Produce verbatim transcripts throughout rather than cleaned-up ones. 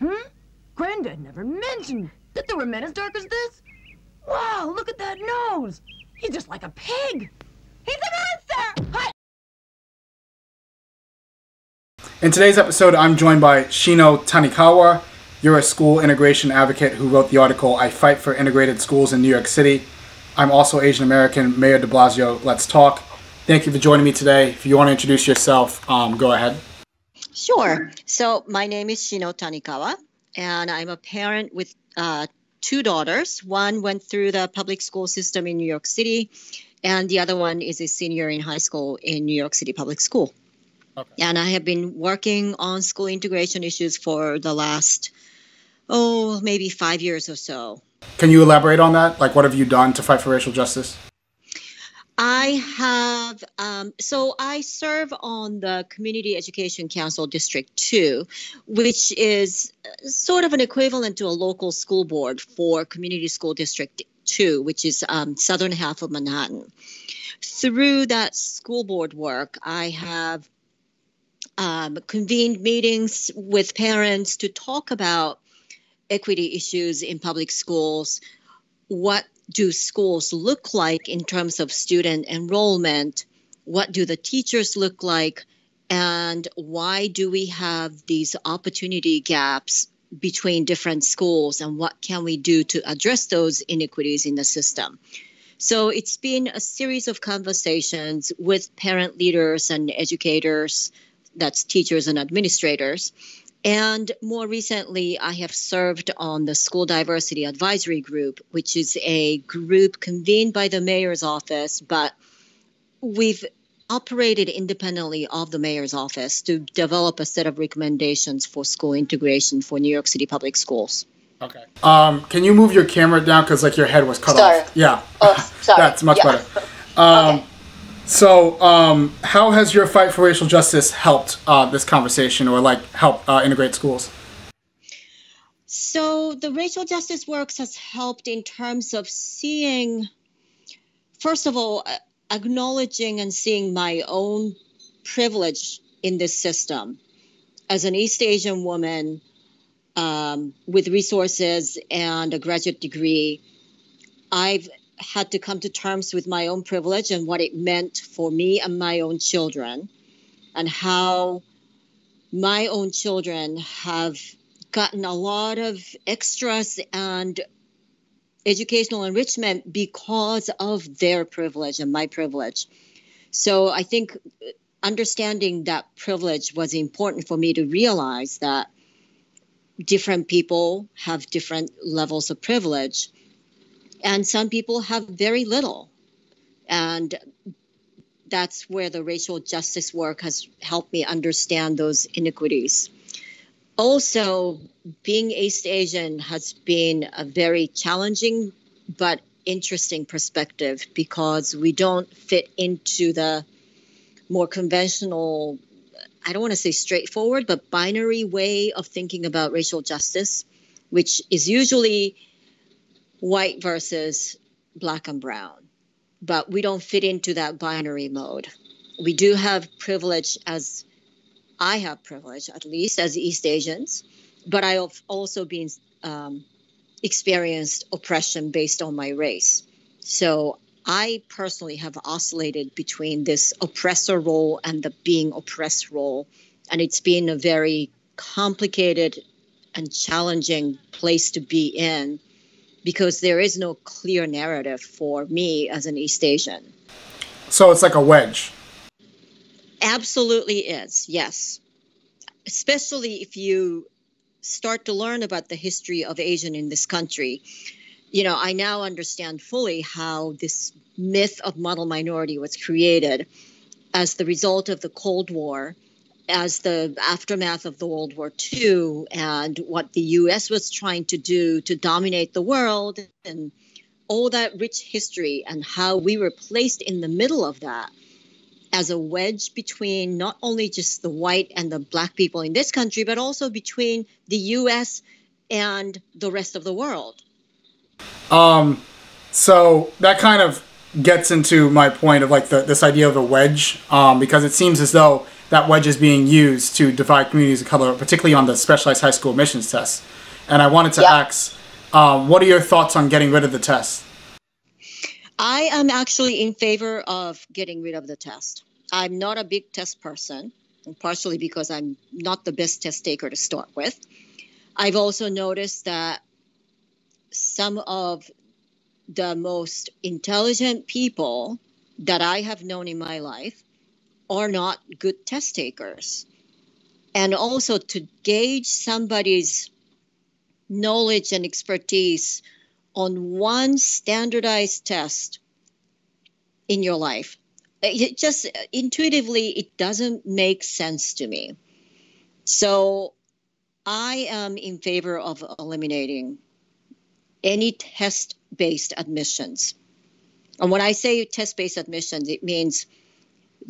Hmm? Granddad never mentioned that there were men as dark as this. Wow, look at that nose. He's just like a pig. He's a monster! Hi! In today's episode, I'm joined by Shino Tanikawa. You're a school integration advocate who wrote the article, I Fight for Integrated Schools in New York City. I'm also Asian American. Mayor de Blasio, let's talk. Thank you for joining me today. If you want to introduce yourself, um, go ahead. Sure. So my name is Shino Tanikawa, and I'm a parent with uh, two daughters. One went through the public school system in New York City, and the other one is a senior in high school in New York City Public School. Okay. And I have been working on school integration issues for the last, oh, maybe five years or so. Can you elaborate on that? Like, what have you done to fight for racial justice? I have, um, so I serve on the Community Education Council District two, which is sort of an equivalent to a local school board for Community School District two, which is um, southern half of Manhattan. Through that school board work, I have um, convened meetings with parents to talk about equity issues in public schools. What do schools look like in terms of student enrollment? What do the teachers look like? And why do we have these opportunity gaps between different schools? And what can we do to address those inequities in the system? So it's been a series of conversations with parent leaders and educators, that's teachers and administrators. And more recently, I have served on the School Diversity Advisory Group, which is a group convened by the mayor's office, but we've operated independently of the mayor's office to develop a set of recommendations for school integration for New York City public schools. Okay. Um, can you move your camera down? Because like your head was cut sorry. off. Yeah. Oh, sorry. That's much yeah. better. Um, okay. So, um, how has your fight for racial justice helped uh, this conversation, or like help uh, integrate schools? So, the racial justice works has helped in terms of seeing, first of all, acknowledging and seeing my own privilege in this system. As an East Asian woman um, with resources and a graduate degree, I've had to come to terms with my own privilege and what it meant for me and my own children, and how my own children have gotten a lot of extras and educational enrichment because of their privilege and my privilege. So I think understanding that privilege was important for me to realize that different people have different levels of privilege. And some people have very little. And that's where the racial justice work has helped me understand those inequities. Also, being East Asian has been a very challenging but interesting perspective, because we don't fit into the more conventional, I don't want to say straightforward, but binary way of thinking about racial justice, which is usually white versus black and brown, but we don't fit into that binary mode. We do have privilege, as I have privilege, at least as East Asians, but I have also been um, experienced oppression based on my race. So I personally have oscillated between this oppressor role and the being oppressed role, and it's been a very complicated and challenging place to be in, because there is no clear narrative for me as an East Asian. So it's like a wedge. Absolutely is, yes. Especially if you start to learn about the history of Asian in this country. You know, I now understand fully how this myth of model minority was created as the result of the Cold War, as the aftermath of the World War Two, and what the U S was trying to do to dominate the world, and all that rich history, and how we were placed in the middle of that as a wedge between not only just the white and the black people in this country, but also between the U S and the rest of the world. Um, so that kind of gets into my point of like the, this idea of a wedge, um, because it seems as though that wedge is being used to divide communities of color, particularly on the specialized high school admissions test. And I wanted to yeah. ask, um, what are your thoughts on getting rid of the test? I am actually in favor of getting rid of the test. I'm not a big test person, partially because I'm not the best test taker to start with. I've also noticed that some of the most intelligent people that I have known in my life are not good test takers. And also to gauge somebody's knowledge and expertise on one standardized test in your life, it just intuitively, it doesn't make sense to me. So I am in favor of eliminating any test-based admissions. And when I say test-based admissions, it means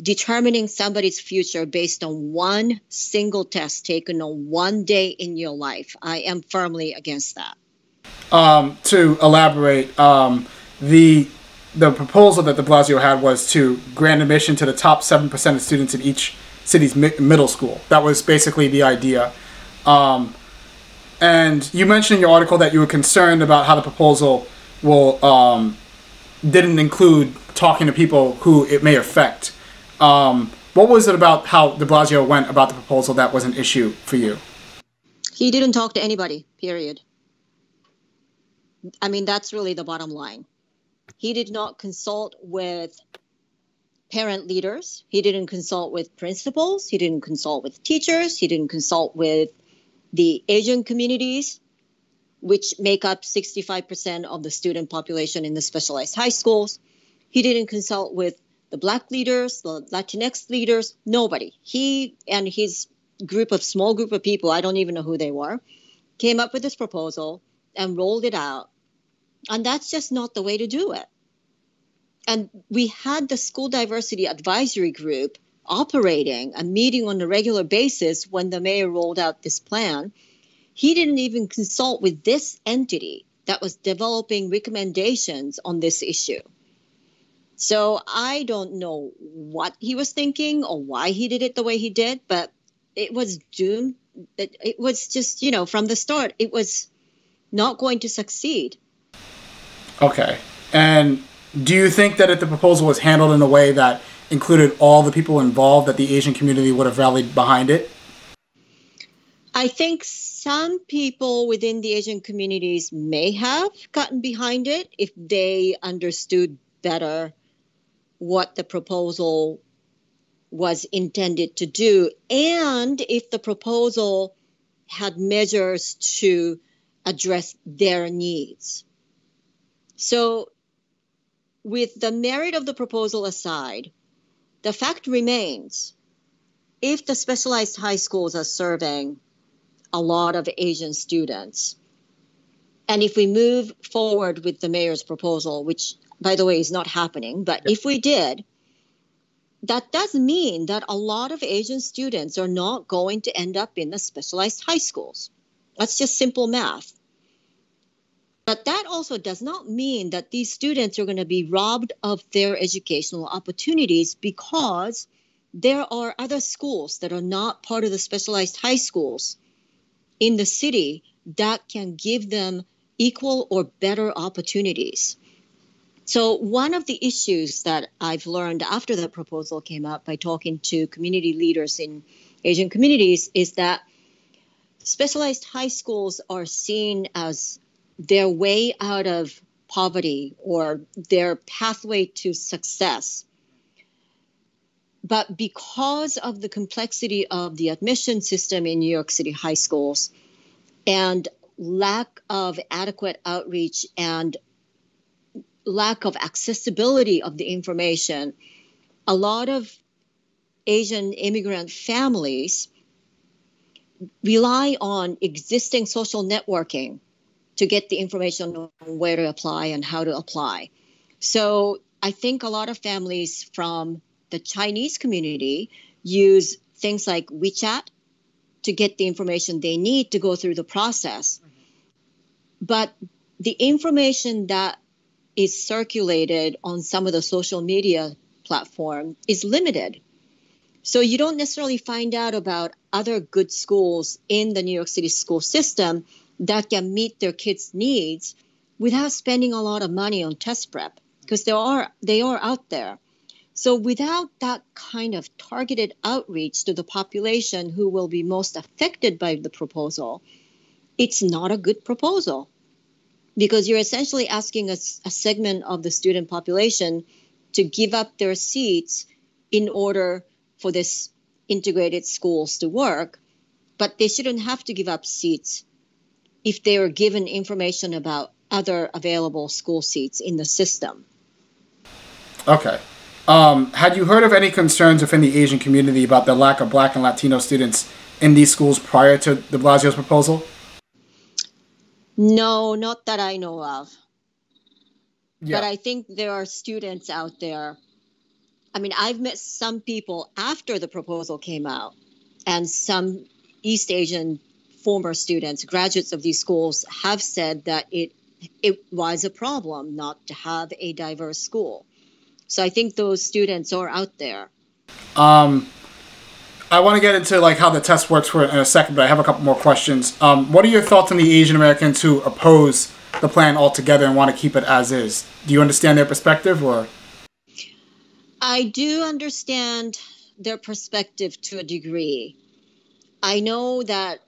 determining somebody's future based on one single test taken on one day in your life. I am firmly against that. Um, to elaborate, um, the the proposal that de Blasio had was to grant admission to the top seven percent of students in each city's mi middle school. That was basically the idea. Um, and you mentioned in your article that you were concerned about how the proposal will um, didn't include talking to people who it may affect. Um, what was it about how de Blasio went about the proposal that was an issue for you? He didn't talk to anybody, period. I mean, that's really the bottom line. He did not consult with parent leaders. He didn't consult with principals. He didn't consult with teachers. He didn't consult with the Asian communities, which make up sixty-five percent of the student population in the specialized high schools. He didn't consult with the Black leaders, the Latinx leaders, nobody. He and his group of small group of people, I don't even know who they were, came up with this proposal and rolled it out. And that's just not the way to do it. And we had the School Diversity Advisory Group operating and meeting on a regular basis when the mayor rolled out this plan. He didn't even consult with this entity that was developing recommendations on this issue. So I don't know what he was thinking or why he did it the way he did, but it was doomed. It was just, you know, from the start, it was not going to succeed. Okay. And do you think that if the proposal was handled in a way that included all the people involved, that the Asian community would have rallied behind it? I think some people within the Asian communities may have gotten behind it if they understood better what the proposal was intended to do, and if the proposal had measures to address their needs. So with the merit of the proposal aside, the fact remains, if the specialized high schools are serving a lot of Asian students, and if we move forward with the mayor's proposal, which, by the way, is not happening, but if we did, that does mean that a lot of Asian students are not going to end up in the specialized high schools. That's just simple math. But that also does not mean that these students are going to be robbed of their educational opportunities because there are other schools that are not part of the specialized high schools in the city that can give them equal or better opportunities. So one of the issues that I've learned after the proposal came up by talking to community leaders in Asian communities is that specialized high schools are seen as their way out of poverty or their pathway to success. But because of the complexity of the admission system in New York City high schools and lack of adequate outreach and lack of accessibility of the information, a lot of Asian immigrant families rely on existing social networking to get the information on where to apply and how to apply. So I think a lot of families from the Chinese community use things like WeChat to get the information they need to go through the process. But the information that is circulated on some of the social media platform is limited. So you don't necessarily find out about other good schools in the New York City school system that can meet their kids' needs without spending a lot of money on test prep, because they are they are out there. So without that kind of targeted outreach to the population who will be most affected by the proposal, it's not a good proposal, because you're essentially asking a, a segment of the student population to give up their seats in order for this integrated schools to work, but they shouldn't have to give up seats if they are given information about other available school seats in the system. Okay. Um, had you heard of any concerns within the Asian community about the lack of Black and Latino students in these schools prior to de Blasio's proposal? No, not that I know of. Yeah. But I think there are students out there. I mean, I've met some people after the proposal came out, and some East Asian former students, graduates of these schools, have said that it it was a problem not to have a diverse school. So I think those students are out there. Um, I want to get into like how the test works for in a second, but I have a couple more questions. Um, what are your thoughts on the Asian Americans who oppose the plan altogether and want to keep it as is? Do you understand their perspective, or? I do understand their perspective to a degree. I know that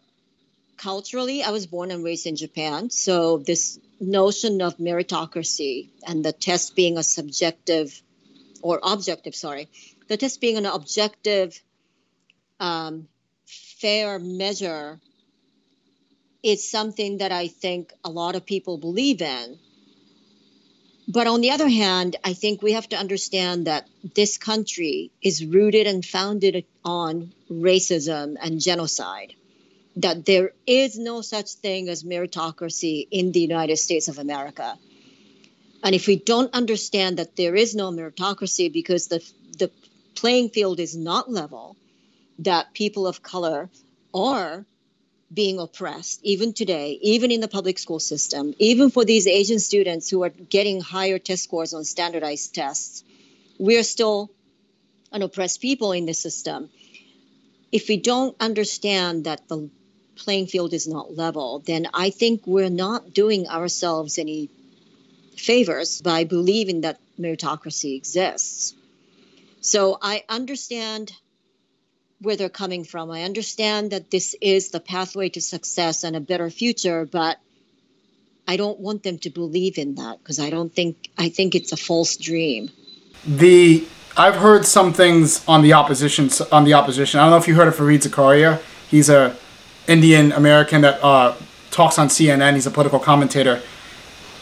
culturally, I was born and raised in Japan, so this notion of meritocracy and the test being a subjective or objective, sorry, the test being an objective, um, fair measure is something that I think a lot of people believe in. But on the other hand, I think we have to understand that this country is rooted and founded on racism and genocide, that there is no such thing as meritocracy in the United States of America. And if we don't understand that there is no meritocracy because the, the playing field is not level, that people of color are being oppressed, even today, even in the public school system, even for these Asian students who are getting higher test scores on standardized tests, we are still an oppressed people in the system. If we don't understand that the playing field is not level, then I think we're not doing ourselves any favors by believing that meritocracy exists. So I understand where they're coming from. I understand that this is the pathway to success and a better future, but I don't want them to believe in that, because I don't think, I think it's a false dream. The, I've heard some things on the opposition, on the opposition. I don't know if you heard of Fareed Zakaria. He's a Indian American that uh, talks on C N N. He's a political commentator.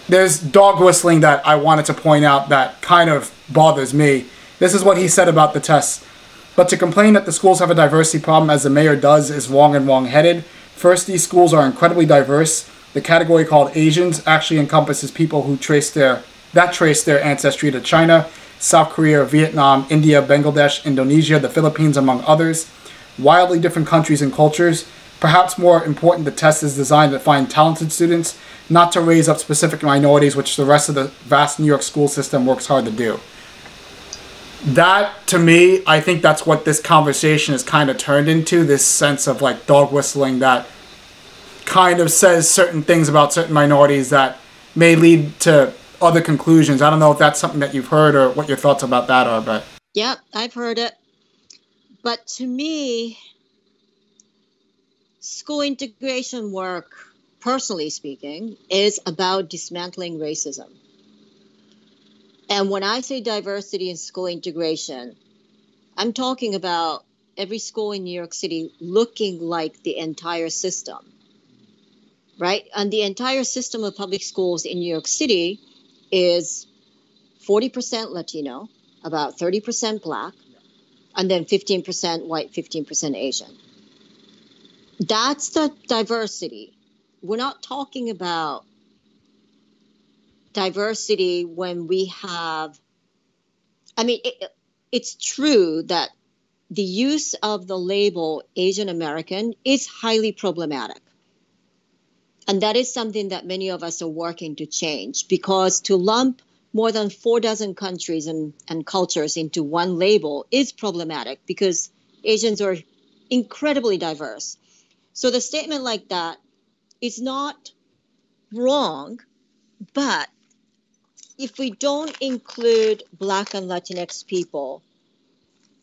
There's dog whistling that I wanted to point out that kind of bothers me. This is what he said about the test. But to complain that the schools have a diversity problem as the mayor does is wrong and wrong-headed. First, these schools are incredibly diverse. The category called Asians actually encompasses people who trace their, that trace their ancestry to China, South Korea, Vietnam, India, Bangladesh, Indonesia, the Philippines, among others. Wildly different countries and cultures. Perhaps more important, the test is designed to find talented students, not to raise up specific minorities, which the rest of the vast New York school system works hard to do. That, to me, I think that's what this conversation has kind of turned into, this sense of like dog whistling that kind of says certain things about certain minorities that may lead to other conclusions. I don't know if that's something that you've heard or what your thoughts about that are, but... Yeah, I've heard it. But to me, school integration work, personally speaking, is about dismantling racism. And when I say diversity and school integration, I'm talking about every school in New York City looking like the entire system, right? And the entire system of public schools in New York City is forty percent Latino, about thirty percent Black, and then fifteen percent white, fifteen percent Asian. That's the diversity. We're not talking about diversity when we have, I mean, it, it's true that the use of the label Asian American is highly problematic. And that is something that many of us are working to change, because to lump more than four dozen countries and, and cultures into one label is problematic, because Asians are incredibly diverse. So the statement like that is not wrong, but if we don't include Black and Latinx people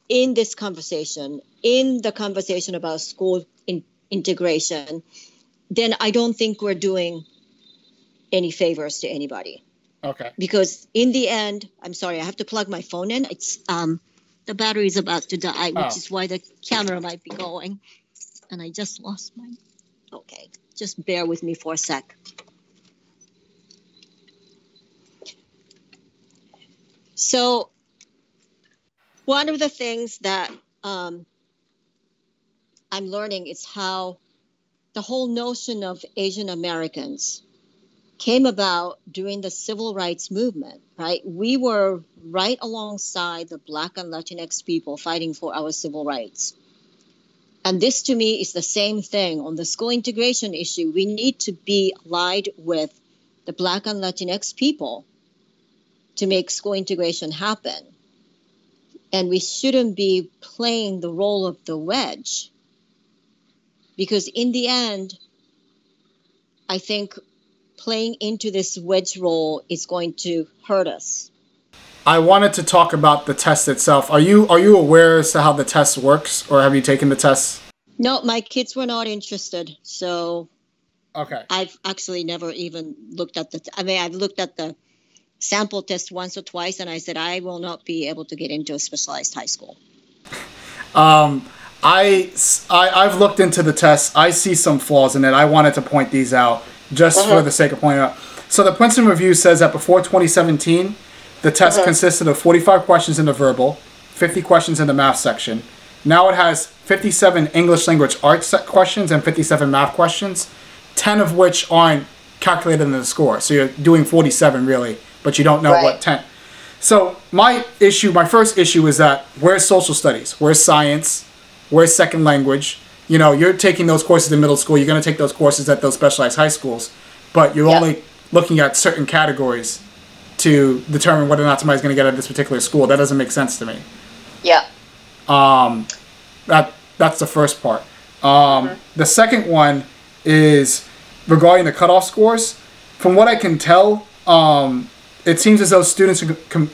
in this conversation, in the conversation about school in integration, then I don't think we're doing any favors to anybody. Okay. Because in the end, I'm sorry, I have to plug my phone in. It's um, the battery is about to die, which oh. is why the camera might be going. And I just lost mine. Okay, just bear with me for a sec. So one of the things that um, I'm learning is how the whole notion of Asian Americans came about during the civil rights movement, right? We were right alongside the Black and Latinx people fighting for our civil rights. And this to me is the same thing on the school integration issue. We need to be allied with the Black and Latinx people to make school integration happen. And we shouldn't be playing the role of the wedge, because in the end, I think playing into this wedge role is going to hurt us. I wanted to talk about the test itself. Are you are you aware as to how the test works, or have you taken the test? No, my kids were not interested, so okay. I've actually never even looked at the. T I mean, I've looked at the sample test once or twice, and I said I will not be able to get into a specialized high school. um, I, I I've looked into the test. I see some flaws in it. I wanted to point these out. Just uh-huh. for the sake of pointing out. So the Princeton Review says that before twenty seventeen, the test uh-huh. consisted of forty-five questions in the verbal, fifty questions in the math section. Now it has fifty-seven English language arts questions and fifty-seven math questions, ten of which aren't calculated in the score. So you're doing forty-seven really, but you don't know right. what ten. So my issue, my first issue is that where's social studies? Where's science? Where's second language? You know, you're taking those courses in middle school. You're going to take those courses at those specialized high schools, but you're yep. only looking at certain categories to determine whether or not somebody's going to get at this particular school. That doesn't make sense to me. Yeah. Um, that that's the first part. Um, mm-hmm. The second one is regarding the cutoff scores. From what I can tell, um, it seems as though students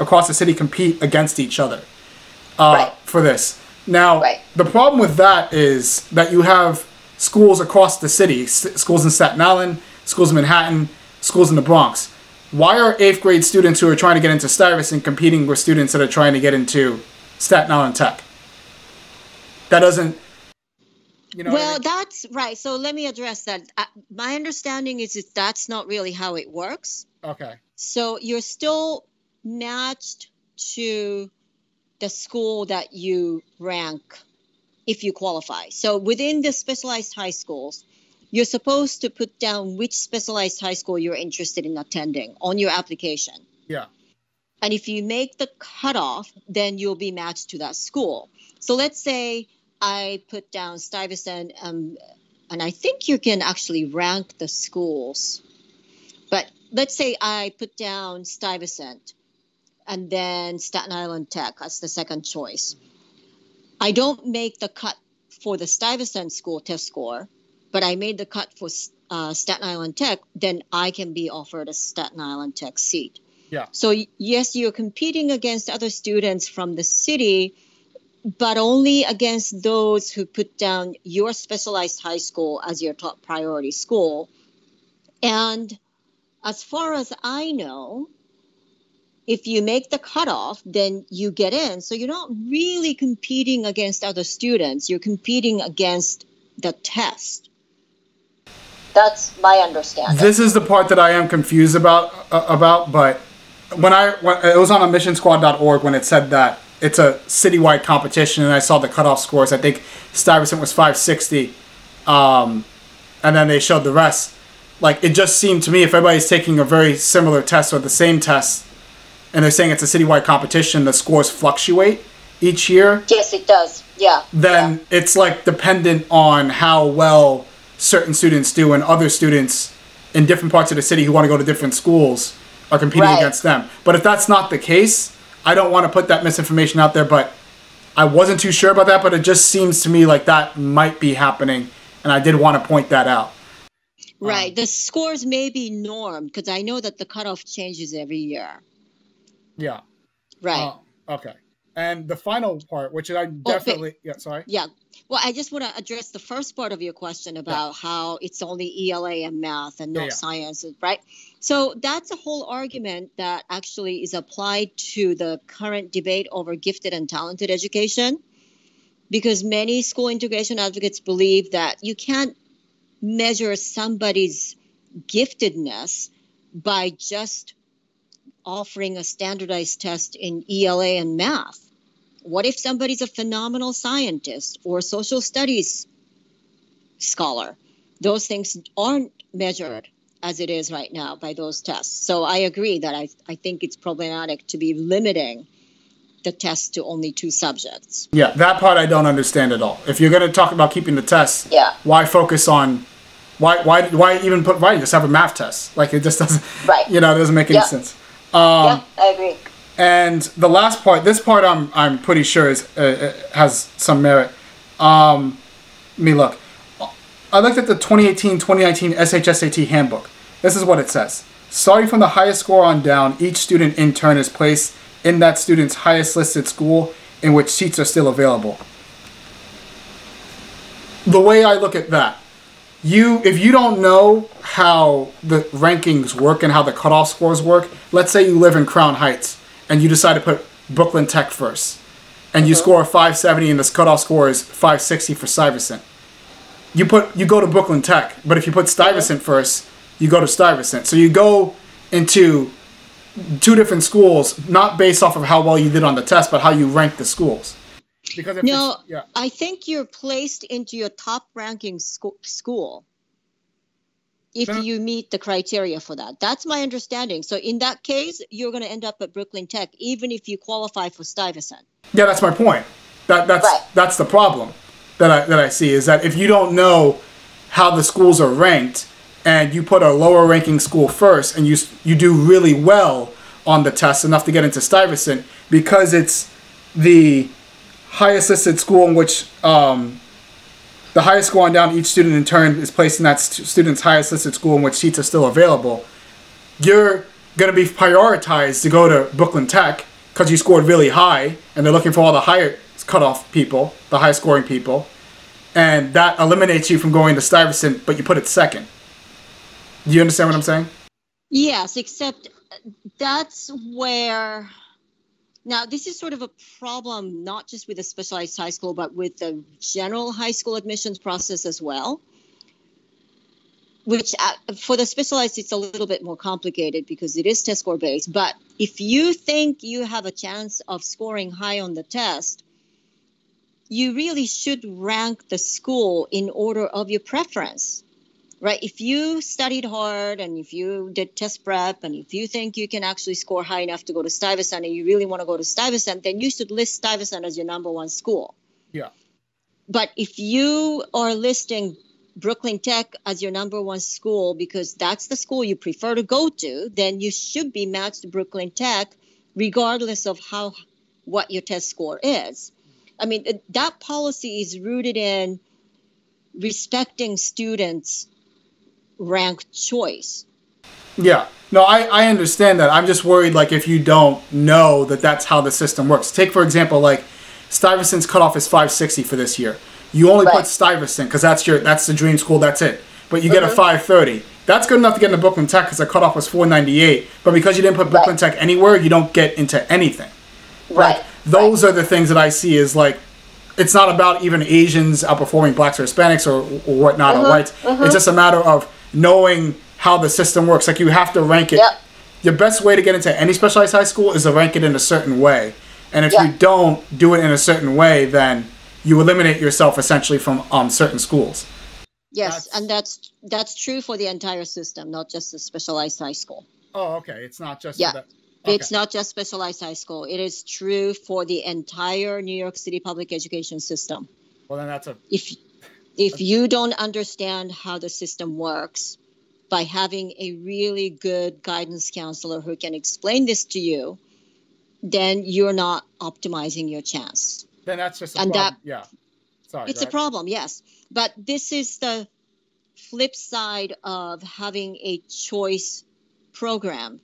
across the city compete against each other uh, right. for this. Now, right. the problem with that is that you have schools across the city, schools in Staten Island, schools in Manhattan, schools in the Bronx. Why are eighth grade students who are trying to get into Stuyvesant competing with students that are trying to get into Staten Island Tech? That doesn't, you know. Well, I mean? That's right. So let me address that. Uh, my understanding is that that's not really how it works. Okay. So you're still matched to the school that you rank if you qualify. So within the specialized high schools, you're supposed to put down which specialized high school you're interested in attending on your application. Yeah. And if you make the cutoff, then you'll be matched to that school. So let's say I put down Stuyvesant, um, and I think you can actually rank the schools. But let's say I put down Stuyvesant, and then Staten Island Tech as the second choice. I don't make the cut for the Stuyvesant school test score, but I made the cut for uh, Staten Island Tech, then I can be offered a Staten Island Tech seat. Yeah. So yes, you're competing against other students from the city, but only against those who put down your specialized high school as your top priority school. And as far as I know, if you make the cutoff, then you get in. So you're not really competing against other students. You're competing against the test. That's my understanding. This is the part that I am confused about. Uh, about, but when I when, it was on admission squad dot org when it said that it's a citywide competition, and I saw the cutoff scores. I think Stuyvesant was five sixty, um, and then they showed the rest. Like, it just seemed to me, if everybody's taking a very similar test or the same test, and they're saying it's a citywide competition, the scores fluctuate each year. Yes, it does. Yeah. Then yeah. it's like dependent on how well certain students do, and other students in different parts of the city who want to go to different schools are competing right. against them. But if that's not the case, I don't want to put that misinformation out there, but I wasn't too sure about that, but it just seems to me like that might be happening, and I did want to point that out. Right. Um, the scores may be normed, because I know that the cutoff changes every year. Yeah. Right. Uh, okay. And the final part, which I definitely, okay. yeah, sorry. Yeah. Well, I just want to address the first part of your question about yeah. how it's only E L A and math and no yeah. sciences, right? So that's a whole argument that actually is applied to the current debate over gifted and talented education, because many school integration advocates believe that you can't measure somebody's giftedness by just offering a standardized test in E L A and math. What if somebody's a phenomenal scientist or social studies scholar? Those things aren't measured as it is right now by those tests. So I agree that I, I think it's problematic to be limiting the test to only two subjects. Yeah, that part I don't understand at all. If you're going to talk about keeping the test, yeah. why focus on, why why why even put, why just have a math test? Like it just doesn't, right. you know, it doesn't make any yeah. sense. Um, yeah, I agree. And the last part, this part I'm I'm pretty sure is uh, has some merit. Um, let me look. I looked at the twenty eighteen twenty nineteen S H S A T handbook. This is what it says. Starting from the highest score on down, each student intern is placed in that student's highest listed school in which seats are still available. The way I look at that, you if you don't know how the rankings work and how the cutoff scores work, let's say you live in Crown Heights and you decide to put Brooklyn Tech first, and you mm-hmm. score a five seventy and this cutoff score is five sixty for Stuyvesant. You put you go to Brooklyn Tech, but if you put Stuyvesant mm-hmm. first, you go to Stuyvesant. So you go into two different schools, not based off of how well you did on the test, but how you rank the schools. Because if no, yeah. I think you're placed into your top-ranking sco school if no. you meet the criteria for that. That's my understanding. So in that case, you're going to end up at Brooklyn Tech, even if you qualify for Stuyvesant. Yeah, that's my point. That that's right. that's the problem that I that I see is that if you don't know how the schools are ranked, and you put a lower ranking school first, and you you do really well on the test, enough to get into Stuyvesant, because it's the highest listed school in which um, the highest score on down, each student in turn is placed in that st student's highest listed school in which seats are still available. You're going to be prioritized to go to Brooklyn Tech because you scored really high, and they're looking for all the higher cutoff people, the high scoring people, and that eliminates you from going to Stuyvesant, but you put it second. Do you understand what I'm saying? Yes, except that's where... Now, this is sort of a problem, not just with the specialized high school, but with the general high school admissions process as well, which uh, for the specialized, it's a little bit more complicated because it is test score based. But if you think you have a chance of scoring high on the test, you really should rank the school in order of your preference. Right. If you studied hard and if you did test prep and if you think you can actually score high enough to go to Stuyvesant and you really want to go to Stuyvesant, then you should list Stuyvesant as your number one school. Yeah. But if you are listing Brooklyn Tech as your number one school because that's the school you prefer to go to, then you should be matched to Brooklyn Tech regardless of how what your test score is. I mean, that policy is rooted in respecting students' ranked choice. Yeah, no, I, I understand that. I'm just worried, like, if you don't know that that's how the system works. Take, for example, like, Stuyvesant's cutoff is five sixty for this year. You only right. put Stuyvesant because that's your that's the dream school, that's it. But you mm-hmm. get a five thirty. That's good enough to get into Brooklyn Tech because the cutoff was four ninety-eight. But because you didn't put Brooklyn right. Tech anywhere, you don't get into anything. Right. Like, those right. are the things that I see is, like, it's not about even Asians outperforming blacks or Hispanics or, or whatnot mm-hmm. or whites. Mm-hmm. It's just a matter of knowing how the system works. Like, you have to rank it. Yep. Your best way to get into any specialized high school is to rank it in a certain way. And if yep. you don't do it in a certain way, then you eliminate yourself essentially from um, certain schools. Yes, that's, and that's that's true for the entire system, not just the specialized high school. Oh, okay. It's not just yeah. that. Okay. It's not just specialized high school. It is true for the entire New York City public education system. Well, then that's a... If, If you don't understand how the system works, by having a really good guidance counselor who can explain this to you, then you're not optimizing your chance. then that's just a and problem. That, yeah. Sorry, it's a problem, yes. But this is the flip side of having a choice program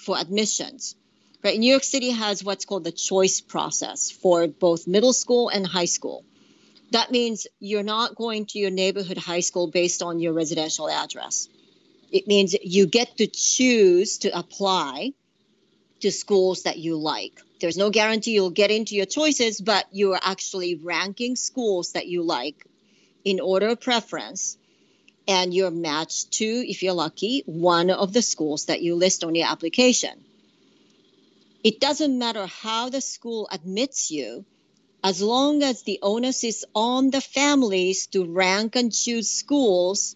for admissions. Right? New York City has what's called the choice process for both middle school and high school. That means you're not going to your neighborhood high school based on your residential address. It means you get to choose to apply to schools that you like. There's no guarantee you'll get into your choices, but you are actually ranking schools that you like in order of preference, and you're matched to, if you're lucky, one of the schools that you list on your application. It doesn't matter how the school admits you, as long as the onus is on the families to rank and choose schools,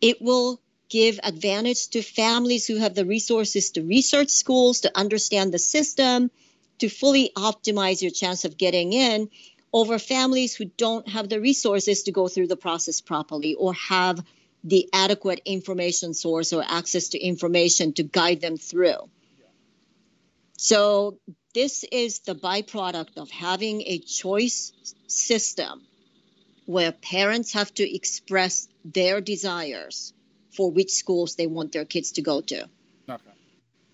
it will give advantage to families who have the resources to research schools, to understand the system, to fully optimize your chance of getting in over families who don't have the resources to go through the process properly or have the adequate information source or access to information to guide them through. So this is the byproduct of having a choice system where parents have to express their desires for which schools they want their kids to go to. Okay.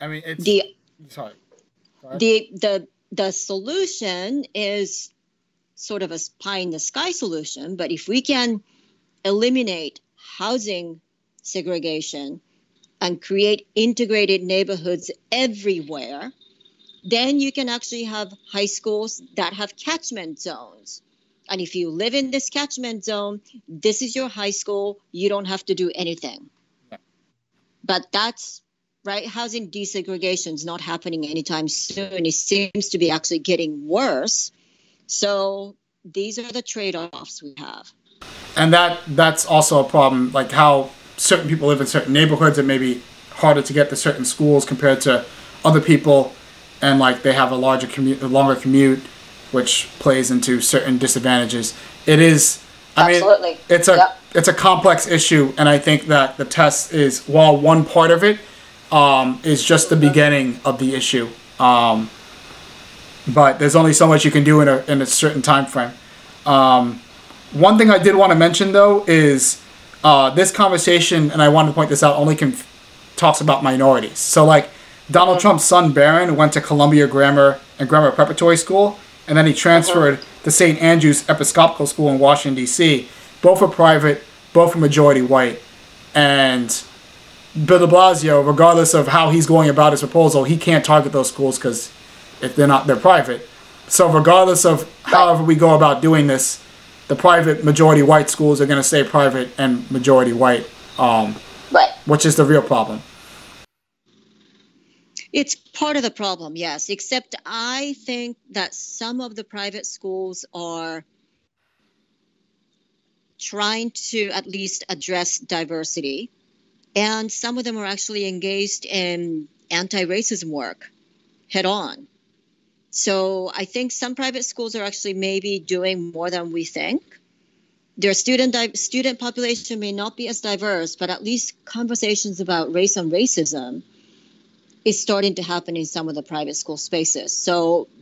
I mean, it's... The, sorry. The, the, the solution is sort of a pie-in-the-sky solution, but if we can eliminate housing segregation and create integrated neighborhoods everywhere, then you can actually have high schools that have catchment zones. And if you live in this catchment zone, this is your high school. You don't have to do anything. Yeah. But that's, right, housing desegregation is not happening anytime soon. It seems to be actually getting worse. So these are the trade-offs we have. And that that's also a problem, like how certain people live in certain neighborhoods. It may be harder to get to certain schools compared to other people. And like they have a larger commute, a longer commute, which plays into certain disadvantages. It is, I Absolutely. mean, it's a, yep. it's a complex issue. And I think that the test is, while one part of it, Um, is just the beginning of the issue, um, but there's only so much you can do in a in a certain time frame. Um, one thing I did want to mention though is uh, this conversation, and I wanted to point this out, only can talks about minorities. So like Donald Trump's son Barron went to Columbia Grammar and Grammar Preparatory School, and then he transferred to Saint Andrew's Episcopal School in Washington D C Both are private, both are majority white, and Bill de Blasio, regardless of how he's going about his proposal, he can't target those schools because if they're not, they're private. So regardless of however we go about doing this, the private majority white schools are going to stay private and majority white, um, right. which is the real problem. It's part of the problem, yes, except I think that some of the private schools are trying to at least address diversity. And some of them are actually engaged in anti-racism work head on. So I think some private schools are actually maybe doing more than we think. Their student di- student population may not be as diverse, but at least conversations about race and racism is starting to happen in some of the private school spaces. So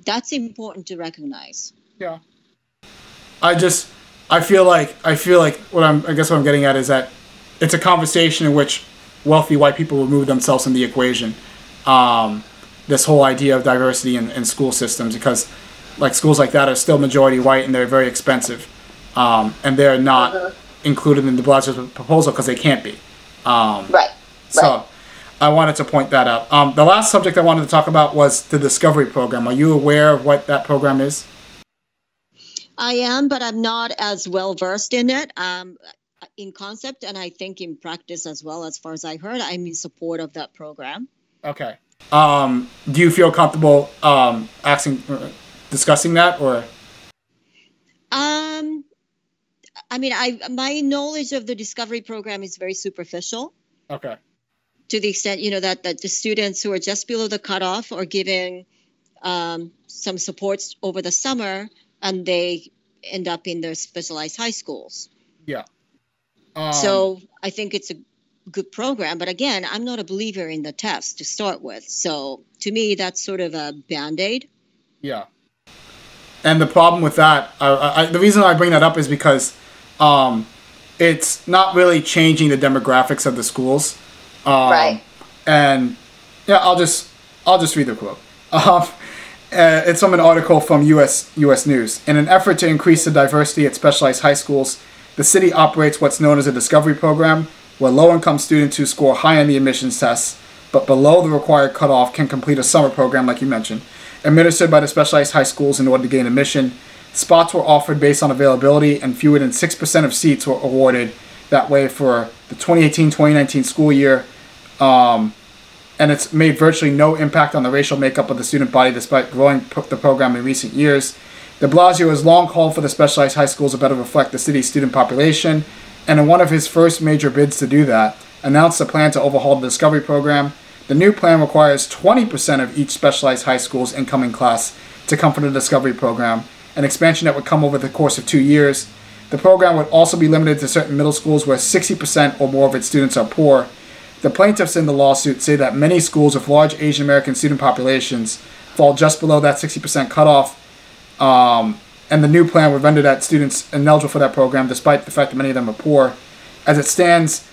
that's important to recognize. Yeah. I just, I feel like, I feel like what I'm, I guess what I'm getting at is that it's a conversation in which wealthy white people remove themselves from the equation. Um, this whole idea of diversity in, in school systems, because like schools like that are still majority white and they're very expensive. Um, and they're not mm-hmm. included in de Blasio's proposal because they can't be. Um, right. So right. I wanted to point that out. Um, the last subject I wanted to talk about was the Discovery Program. Are you aware of what that program is? I am, but I'm not as well versed in it. Um, In concept, and I think in practice as well, as far as I heard, I'm in support of that program. Okay. Um, do you feel comfortable um, asking, discussing that, or? Um, I mean, I my knowledge of the Discovery Program is very superficial. Okay. To the extent, you know, that, that the students who are just below the cutoff are given um, some supports over the summer, and they end up in their specialized high schools. Yeah. Um, so I think it's a good program. But again, I'm not a believer in the test to start with. So to me, that's sort of a Band-Aid. Yeah. And the problem with that, uh, I, the reason I bring that up is because um, it's not really changing the demographics of the schools. Um, right. And yeah, I'll just I'll just read the quote. Um, uh, it's from an article from U S U S News. In an effort to increase the diversity at specialized high schools, the city operates what's known as a Discovery Program, where low-income students who score high on the admissions tests but below the required cutoff can complete a summer program, like you mentioned, administered by the specialized high schools in order to gain admission. Spots were offered based on availability, and fewer than six percent of seats were awarded that way for the twenty eighteen twenty nineteen school year. Um, and it's made virtually no impact on the racial makeup of the student body despite growing the program in recent years. De Blasio has long called for the specialized high schools to better reflect the city's student population, and in one of his first major bids to do that, announced a plan to overhaul the Discovery Program. The new plan requires twenty percent of each specialized high school's incoming class to come from the Discovery Program, an expansion that would come over the course of two years. The program would also be limited to certain middle schools where sixty percent or more of its students are poor. The plaintiffs in the lawsuit say that many schools with large Asian American student populations fall just below that sixty percent cutoff, um, and the new plan would render that students ineligible for that program despite the fact that many of them are poor. As it stands,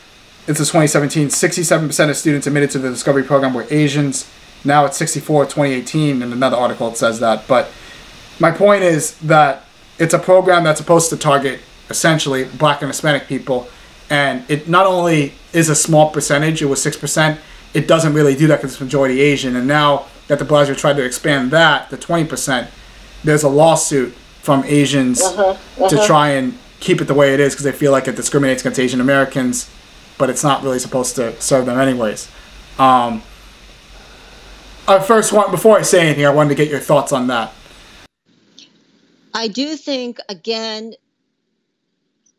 it's a twenty seventeen, sixty-seven percent of students admitted to the Discovery Program were Asians. Now it's sixty-four, twenty eighteen, in another article it says that. But my point is that it's a program that's supposed to target, essentially, black and Hispanic people. And it not only is a small percentage, it was six percent, it doesn't really do that because it's majority Asian. And now that de Blasio tried to expand that to twenty percent, there's a lawsuit from Asians uh-huh, uh-huh. to try and keep it the way it is because they feel like it discriminates against Asian Americans, but it's not really supposed to serve them anyways. Um, I first want, before I say anything, I wanted to get your thoughts on that. I do think, again,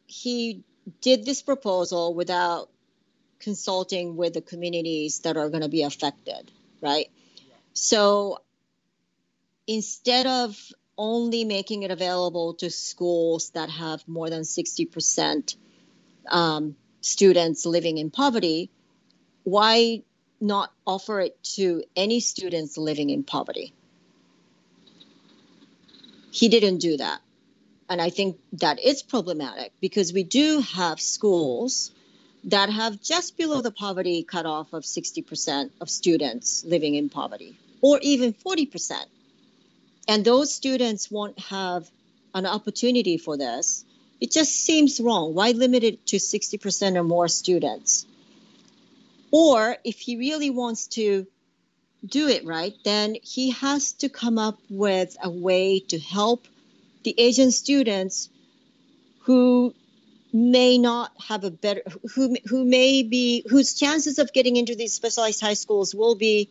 he did this proposal without consulting with the communities that are going to be affected, right? So instead of only making it available to schools that have more than sixty percent um, students living in poverty, why not offer it to any students living in poverty? He didn't do that. And I think that is problematic because we do have schools that have just below the poverty cutoff of sixty percent of students living in poverty, or even forty percent. And those students won't have an opportunity for this. It just seems wrong. Why limit it to sixty percent or more students? Or if he really wants to do it right, then he has to come up with a way to help the Asian students who may not have a better, who, who may be, whose chances of getting into these specialized high schools will be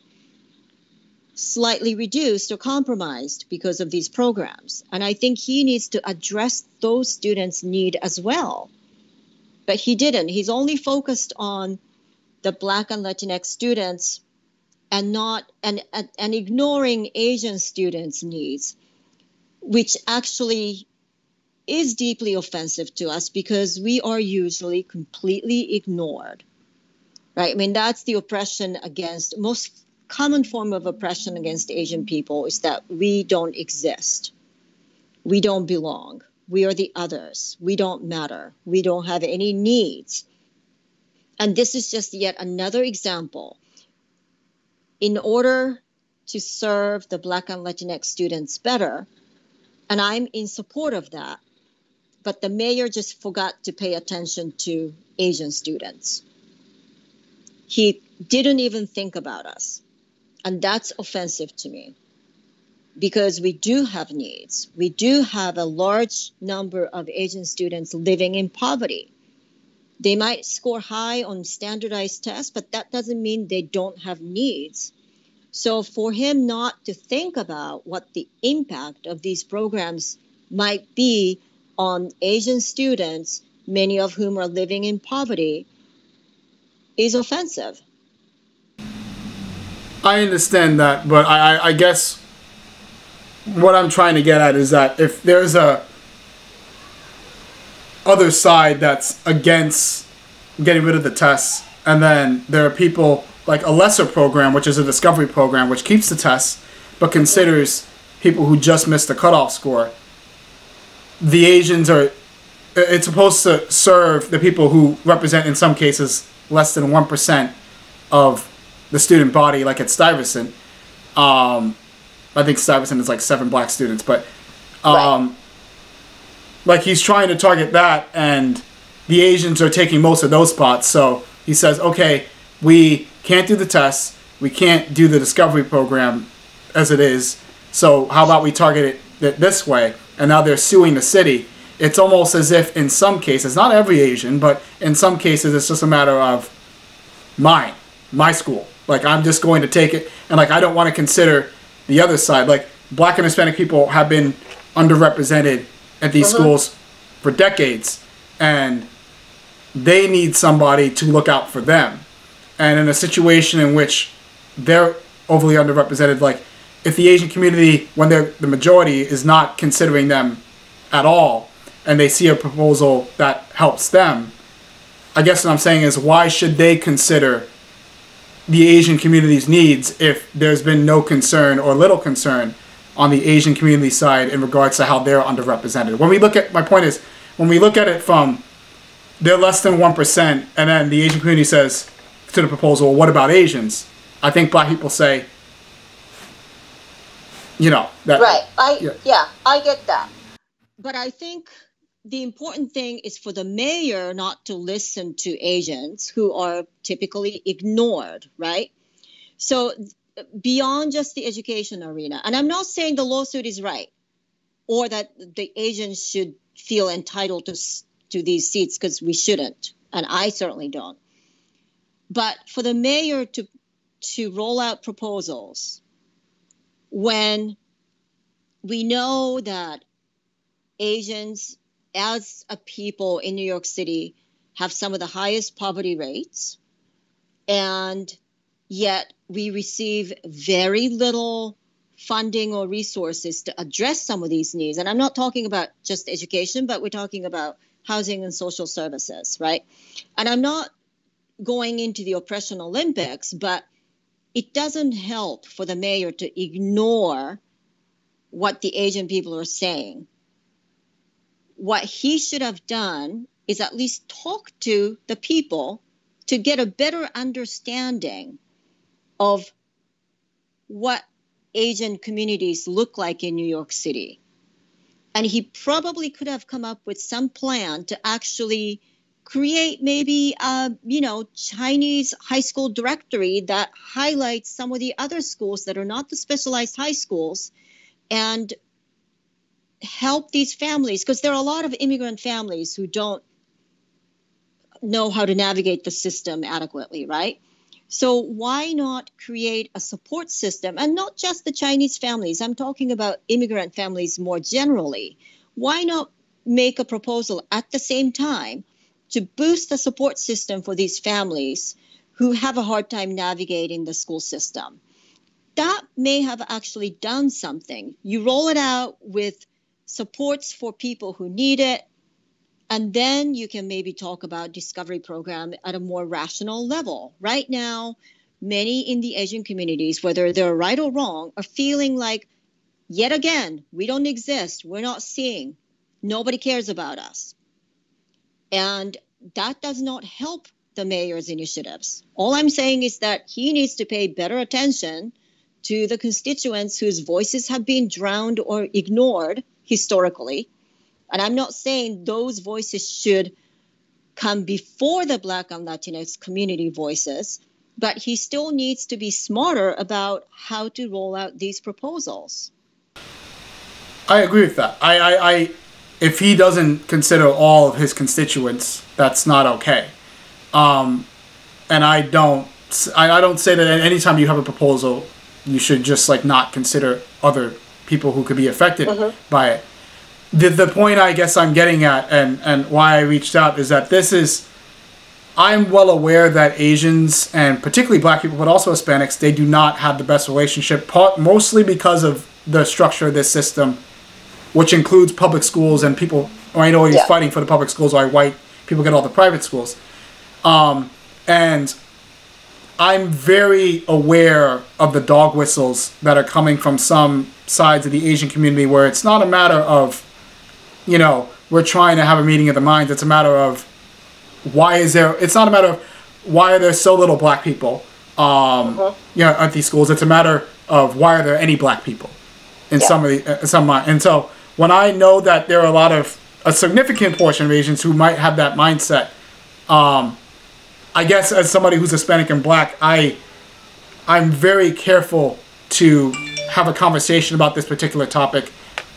slightly reduced or compromised because of these programs. And I think he needs to address those students' need as well. But he didn't. He's only focused on the Black and Latinx students and not and, and, and ignoring Asian students' needs, which actually is deeply offensive to us because we are usually completely ignored, right? I mean, that's the oppression against most common form of oppression against Asian people is that we don't exist. We don't belong. We are the others. We don't matter. We don't have any needs. And this is just yet another example. In order to serve the Black and Latinx students better, and I'm in support of that, but the mayor just forgot to pay attention to Asian students. He didn't even think about us. And that's offensive to me because we do have needs. We do have a large number of Asian students living in poverty. They might score high on standardized tests, but that doesn't mean they don't have needs. So for him not to think about what the impact of these programs might be on Asian students, many of whom are living in poverty, is offensive. I understand that, but I, I guess what I'm trying to get at is that if there's a other side that's against getting rid of the tests, and then there are people like a lesser program, which is a Discovery Program, which keeps the tests, but considers people who just missed the cutoff score. The Asians are, it's supposed to serve the people who represent, in some cases, less than one percent of the student body, like at Stuyvesant. Um, I think Stuyvesant is like seven black students, but um, right. Like he's trying to target that, and the Asians are taking most of those spots. So he says, okay, we can't do the tests, we can't do the Discovery Program as it is, so how about we target it this way? And now they're suing the city. It's almost as if in some cases, not every Asian, but in some cases it's just a matter of mine, my school. Like, I'm just going to take it, and like I don't want to consider the other side. Like, black and Hispanic people have been underrepresented at these uh-huh. schools for decades, and they need somebody to look out for them. And in a situation in which they're overly underrepresented, like if the Asian community, when they're the majority, is not considering them at all, and they see a proposal that helps them, I guess what I'm saying is, why should they consider the Asian community's needs if there's been no concern or little concern on the Asian community side in regards to how they're underrepresented? When we look at, my point is, when we look at it from they're less than one percent, and then the Asian community says to the proposal, well, what about Asians? I think black people say, you know, that, right. I, yeah. yeah, I get that. But I think the important thing is for the mayor not to listen to Asians who are typically ignored, right? So beyond just the education arena, and I'm not saying the lawsuit is right or that the Asians should feel entitled to, to these seats, because we shouldn't, and I certainly don't. But for the mayor to, to roll out proposals when we know that Asians as a people in New York City have some of the highest poverty rates, and yet we receive very little funding or resources to address some of these needs. And I'm not talking about just education, but we're talking about housing and social services, right? And I'm not going into the oppression Olympics, but it doesn't help for the mayor to ignore what the Asian people are saying. What he should have done is at least talk to the people to get a better understanding of what Asian communities look like in New York City. And he probably could have come up with some plan to actually create maybe a, you know, Chinese high school directory that highlights some of the other schools that are not the specialized high schools and help these families, because there are a lot of immigrant families who don't know how to navigate the system adequately, right? So why not create a support system, and not just the Chinese families, I'm talking about immigrant families more generally. Why not make a proposal at the same time to boost the support system for these families who have a hard time navigating the school system? That may have actually done something. You roll it out with supports for people who need it, and then you can maybe talk about Discovery Program at a more rational level. Right now, many in the Asian communities, whether they're right or wrong, are feeling like, yet again, we don't exist, we're not seeing, nobody cares about us. And that does not help the mayor's initiatives. All I'm saying is that he needs to pay better attention to the constituents whose voices have been drowned or ignored historically. And I'm not saying those voices should come before the Black and Latinx community voices, but he still needs to be smarter about how to roll out these proposals. I agree with that. I, I, I if he doesn't consider all of his constituents, that's not okay. Um, and I don't, I, I don't say that anytime you have a proposal, you should just like not consider other people who could be affected mm-hmm. by it. The, the point I guess I'm getting at, and, and why I reached out, is that this is, I'm well aware that Asians, and particularly black people, but also Hispanics, they do not have the best relationship, part, mostly because of the structure of this system, which includes public schools, and people, I know he's yeah. fighting for the public schools, why white people get all the private schools. Um, and I'm very aware of the dog whistles that are coming from some sides of the Asian community, where it's not a matter of, you know, we're trying to have a meeting of the minds. It's a matter of why is there, it's not a matter of why are there so little black people um, uh-huh. you know, at these schools. It's a matter of why are there any black people in yeah. some of the, uh, some, and so when I know that there are a lot of, a significant portion of Asians who might have that mindset, um, I guess as somebody who's Hispanic and black, I, I'm very careful to have a conversation about this particular topic,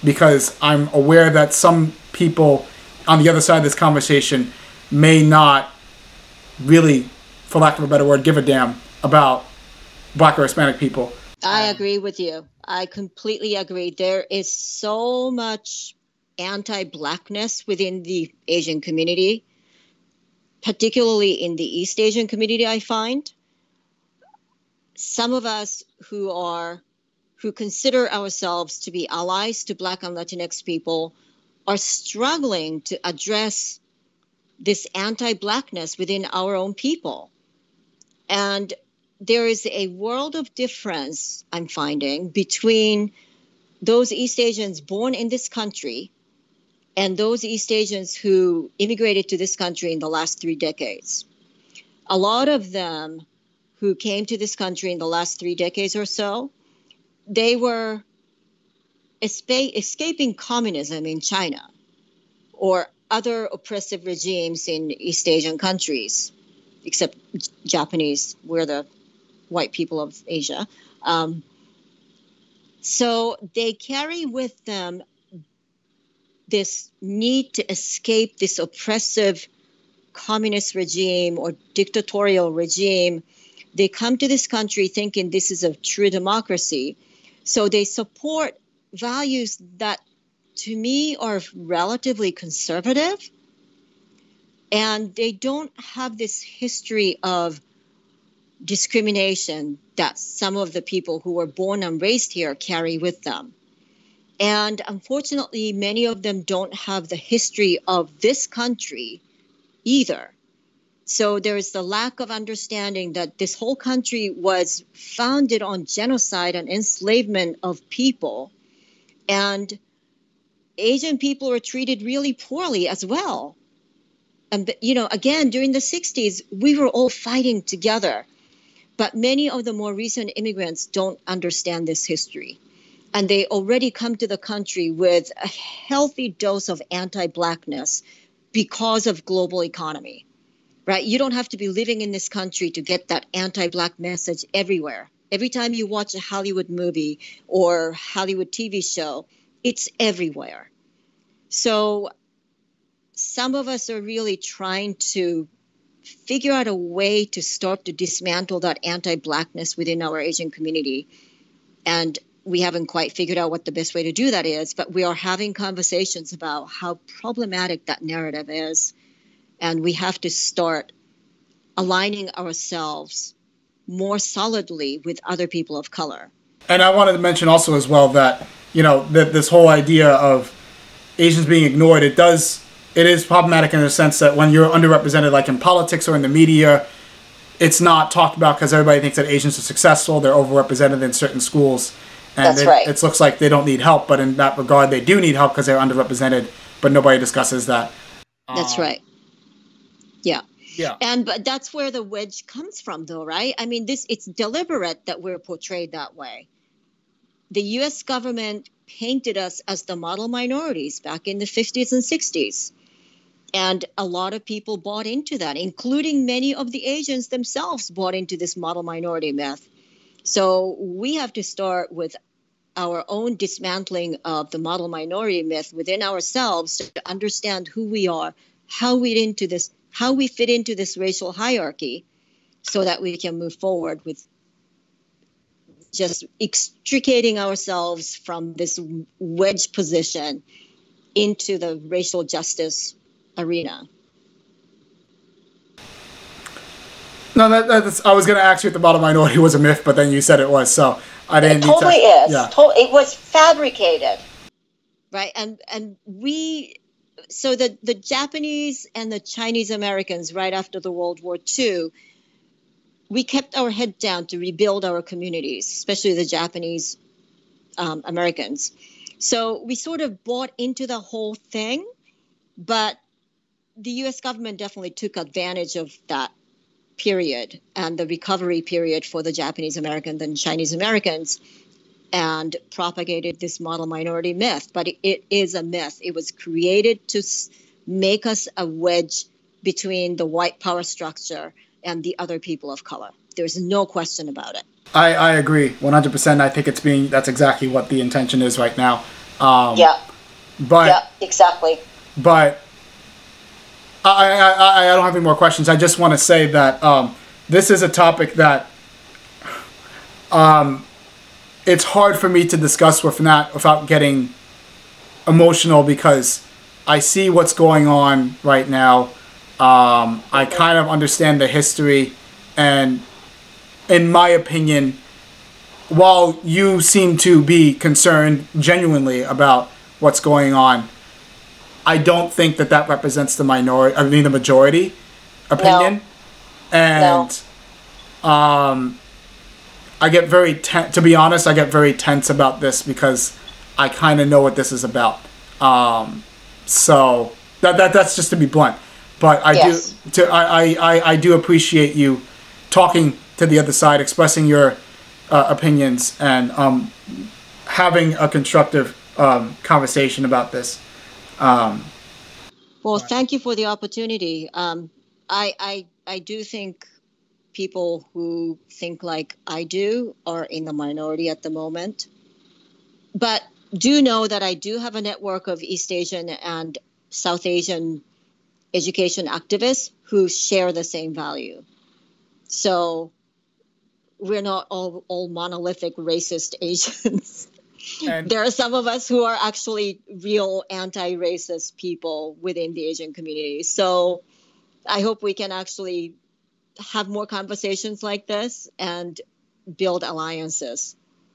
because I'm aware that some people on the other side of this conversation may not really, for lack of a better word, give a damn about black or Hispanic people. I agree with you. I completely agree. There is so much anti-blackness within the Asian community, particularly in the East Asian community, I find. Some of us who are, who consider ourselves to be allies to Black and Latinx people are struggling to address this anti-Blackness within our own people. And there is a world of difference, I'm finding, between those East Asians born in this country and those East Asians who immigrated to this country in the last three decades. A lot of them who came to this country in the last three decades or so, they were esca- escaping communism in China or other oppressive regimes in East Asian countries, except Japanese, we're the white people of Asia. Um, so they carry with them this need to escape this oppressive communist regime or dictatorial regime. They come to this country thinking this is a true democracy. So they support values that to me are relatively conservative. And they don't have this history of discrimination that some of the people who were born and raised here carry with them. And unfortunately, many of them don't have the history of this country either. So there is the lack of understanding that this whole country was founded on genocide and enslavement of people. And Asian people were treated really poorly as well. And, you know, again, during the sixties, we were all fighting together. But many of the more recent immigrants don't understand this history. And they already come to the country with a healthy dose of anti-blackness because of global economy, right? You don't have to be living in this country to get that anti-black message everywhere. Every time you watch a Hollywood movie or Hollywood T V show, it's everywhere. So some of us are really trying to figure out a way to start to dismantle that anti-blackness within our Asian community, and we haven't quite figured out what the best way to do that is, but we are having conversations about how problematic that narrative is. And we have to start aligning ourselves more solidly with other people of color. And I wanted to mention also as well that, you know, that this whole idea of Asians being ignored, it does, it is problematic in the sense that when you're underrepresented, like in politics or in the media, it's not talked about because everybody thinks that Asians are successful. They're overrepresented in certain schools. And That's it, right. it looks like they don't need help, but in that regard, they do need help because they're underrepresented, but nobody discusses that. That's um, right. Yeah. Yeah. And but that's where the wedge comes from, though, right? I mean, this it's deliberate that we're portrayed that way. The U S government painted us as the model minorities back in the fifties and sixties. And a lot of people bought into that, including many of the Asians themselves bought into this model minority myth. So we have to start with our own dismantling of the model minority myth within ourselves to understand who we are, how we into this, how we fit into this racial hierarchy, so that we can move forward with just extricating ourselves from this wedge position into the racial justice arena. No, that, that's, I was going to ask you if the model minority was a myth, but then you said it was, so I didn't. It totally to, is. Yeah. To- it was fabricated, right? And and we, so the the Japanese and the Chinese Americans right after the World War Two we kept our head down to rebuild our communities, especially the Japanese um, Americans. So we sort of bought into the whole thing, but the U S government definitely took advantage of that period and the recovery period for the Japanese Americans and Chinese Americans and propagated this model minority myth. But it, it is a myth. It was created to make us a wedge between the white power structure and the other people of color. There's no question about it. I, I agree one hundred percent. I think it's being, that's exactly what the intention is right now. Um, yeah. But, yeah, exactly. But I, I, I don't have any more questions. I just want to say that um, this is a topic that um, it's hard for me to discuss with not, without getting emotional, because I see what's going on right now. Um, I kind of understand the history, and in my opinion, while you seem to be concerned genuinely about what's going on, I don't think that that represents the minority, I mean the majority opinion. No. And no. Um, I get very, ten to be honest, I get very tense about this because I kind of know what this is about. Um, so that, that that's just to be blunt. But I yes. do to, I, I, I do appreciate you talking to the other side, expressing your uh, opinions, and um, having a constructive um, conversation about this. Um, well, thank you for the opportunity. Um, I, I, I do think people who think like I do are in the minority at the moment. But do know that I do have a network of East Asian and South Asian education activists who share the same value. So we're not all, all monolithic racist Asians. And there are some of us who are actually real anti-racist people within the Asian community. So I hope we can actually have more conversations like this and build alliances.